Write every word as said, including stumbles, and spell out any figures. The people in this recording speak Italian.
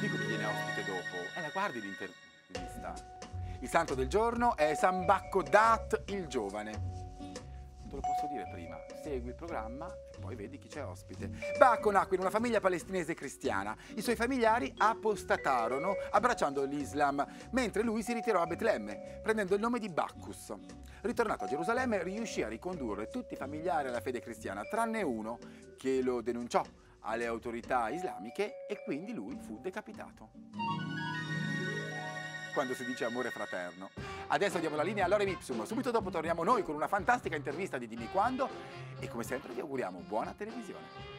lo dico chi viene ospite dopo, eh, la guardi l'intervista. Il santo del giorno è San Bacco Dat il Giovane. Te lo posso dire prima, segui il programma e poi vedi chi c'è ospite. Bacco nacque in una famiglia palestinese cristiana. I suoi familiari apostatarono abbracciando l'Islam, mentre lui si ritirò a Betlemme, prendendo il nome di Bacchus. Ritornato a Gerusalemme, riuscì a ricondurre tutti i familiari alla fede cristiana, tranne uno che lo denunciò alle autorità islamiche e quindi lui fu decapitato. Quando si dice amore fraterno. Adesso diamo la linea all'Orem Ipsum. Subito dopo torniamo noi con una fantastica intervista di Dimmi Quando e come sempre vi auguriamo buona televisione.